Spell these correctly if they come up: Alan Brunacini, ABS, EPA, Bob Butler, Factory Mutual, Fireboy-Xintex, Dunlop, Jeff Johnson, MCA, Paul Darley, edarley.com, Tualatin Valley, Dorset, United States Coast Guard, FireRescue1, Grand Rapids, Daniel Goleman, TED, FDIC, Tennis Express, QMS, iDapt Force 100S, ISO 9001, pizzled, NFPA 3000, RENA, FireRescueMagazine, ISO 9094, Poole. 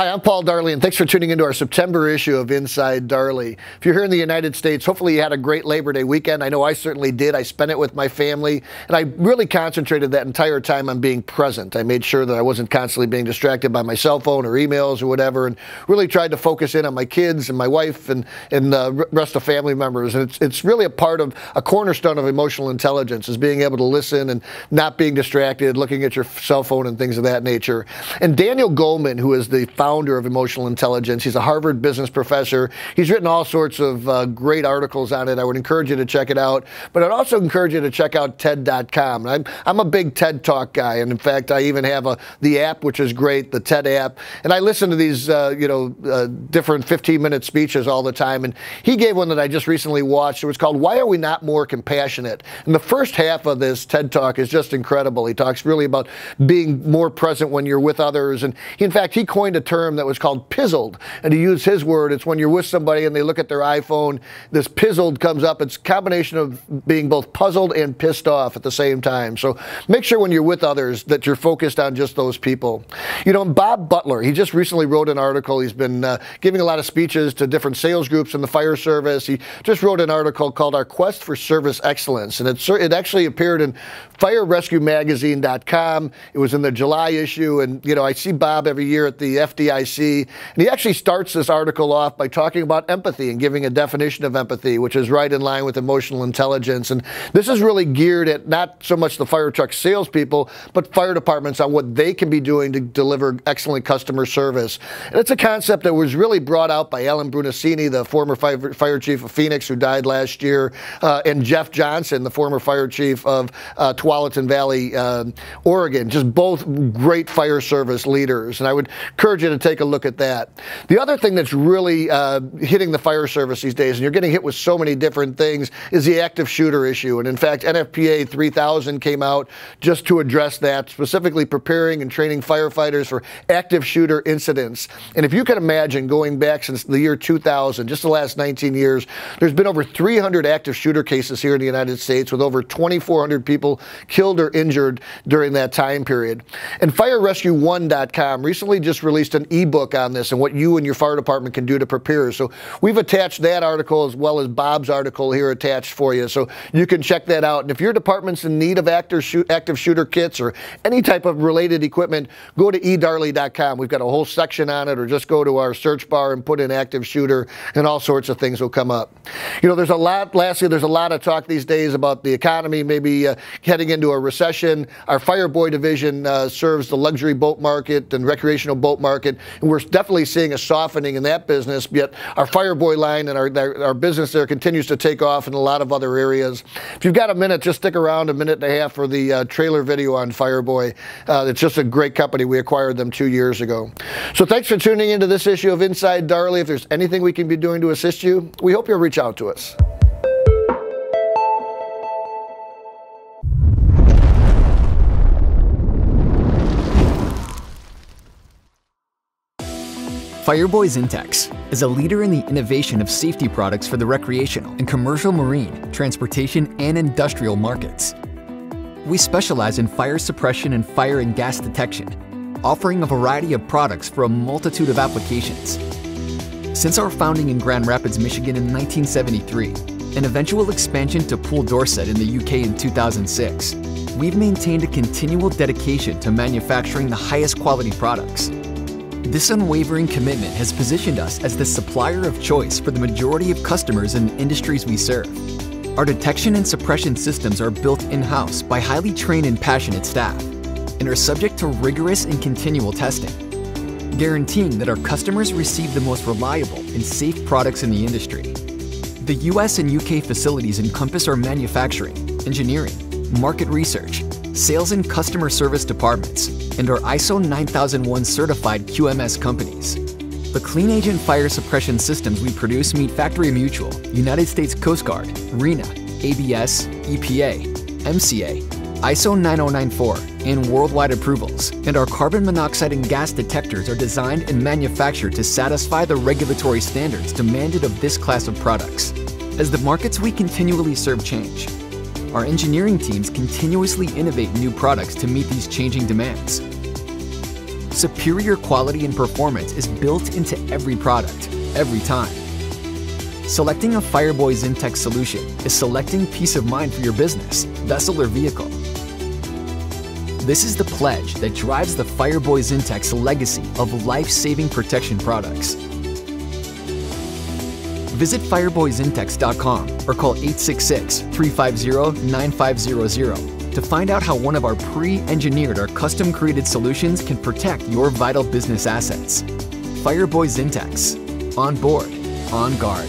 Hi, I'm Paul Darley, and thanks for tuning into our September issue of Inside Darley. If you're here in the United States, hopefully you had a great Labor Day weekend. I know I certainly did. I spent it with my family, and I really concentrated that entire time on being present. I made sure that I wasn't constantly being distracted by my cell phone or emails or whatever, and really tried to focus in on my kids and my wife and the rest of family members. And it's really a part of a cornerstone of emotional intelligence, is being able to listen and not being distracted, looking at your cell phone and things of that nature. And Daniel Goleman, who is the founder of Emotional Intelligence. He's a Harvard business professor. He's written all sorts of great articles on it. I would encourage you to check it out, but I'd also encourage you to check out TED.com. I'm a big TED Talk guy, and in fact, I even have the app, which is great, the TED app, and I listen to these different 15-minute speeches all the time, and he gave one that I just recently watched. It was called, Why Are We Not More Compassionate? And the first half of this TED Talk is just incredible. He talks really about being more present when you're with others, and in fact, he coined a term that was called pizzled, and to use his word, it's when you're with somebody and they look at their iPhone, this pizzled comes up. It's a combination of being both puzzled and pissed off at the same time. So make sure when you're with others that you're focused on just those people. You know, and Bob Butler, he just recently wrote an article. He's been giving a lot of speeches to different sales groups in the fire service. He just wrote an article called Our Quest for Service Excellence, and it actually appeared in FireRescueMagazine.com. It was in the July issue, and you know, I see Bob every year at the FDIC, and he actually starts this article off by talking about empathy and giving a definition of empathy, which is right in line with emotional intelligence. And this is really geared at not so much the fire truck salespeople, but fire departments on what they can be doing to deliver excellent customer service. And it's a concept that was really brought out by Alan Brunacini, the former fire chief of Phoenix, who died last year, and Jeff Johnson, the former fire chief of Tualatin Valley, Oregon, just both great fire service leaders. And I would encourage you to take a look at that. The other thing that's really hitting the fire service these days, and you're getting hit with so many different things, is the active shooter issue. And in fact, NFPA 3000 came out just to address that, specifically preparing and training firefighters for active shooter incidents. And if you can imagine, going back since the year 2000, just the last 19 years, there's been over 300 active shooter cases here in the United States, with over 2,400 people killed or injured during that time period. And FireRescue1.com recently just released an ebook on this and what you and your fire department can do to prepare. So we've attached that article as well as Bob's article here attached for you, so you can check that out. And if your department's in need of active shooter kits or any type of related equipment, go to edarley.com. We've got a whole section on it, or just go to our search bar and put in active shooter, and all sorts of things will come up. You know, there's a lot, lastly, there's a lot of talk these days about the economy, maybe heading into a recession. Our Fireboy division serves the luxury boat market and recreational boat market, and we're definitely seeing a softening in that business, yet our Fireboy line and our business there continues to take off in a lot of other areas. If you've got a minute, just stick around a minute and a half for the trailer video on Fireboy. It's just a great company. We acquired them 2 years ago. So thanks for tuning into this issue of Inside Darley. If there's anything we can be doing to assist you, we hope you'll reach out to us. Fireboy-Xintex is a leader in the innovation of safety products for the recreational and commercial marine, transportation, and industrial markets. We specialize in fire suppression and fire and gas detection, offering a variety of products for a multitude of applications. Since our founding in Grand Rapids, Michigan in 1973, and eventual expansion to Poole, Dorset in the UK in 2006, we've maintained a continual dedication to manufacturing the highest quality products. This unwavering commitment has positioned us as the supplier of choice for the majority of customers in the industries we serve. Our detection and suppression systems are built in-house by highly trained and passionate staff, and are subject to rigorous and continual testing, guaranteeing that our customers receive the most reliable and safe products in the industry. The US and UK facilities encompass our manufacturing, engineering, market research, sales and customer service departments, and our ISO 9001 certified QMS companies. The clean agent fire suppression systems we produce meet Factory Mutual, United States Coast Guard, RENA, ABS, EPA, MCA, ISO 9094, and worldwide approvals, and our carbon monoxide and gas detectors are designed and manufactured to satisfy the regulatory standards demanded of this class of products. As the markets we continually serve change, our engineering teams continuously innovate new products to meet these changing demands. Superior quality and performance is built into every product, every time. Selecting a Fireboy-Xintex solution is selecting peace of mind for your business, vessel, or vehicle. This is the pledge that drives the Fireboy-Xintex legacy of life-saving protection products. Visit fireboyxintex.com or call 866-350-9500 to find out how one of our pre-engineered or custom-created solutions can protect your vital business assets. Fireboy-Xintex. On board, on guard.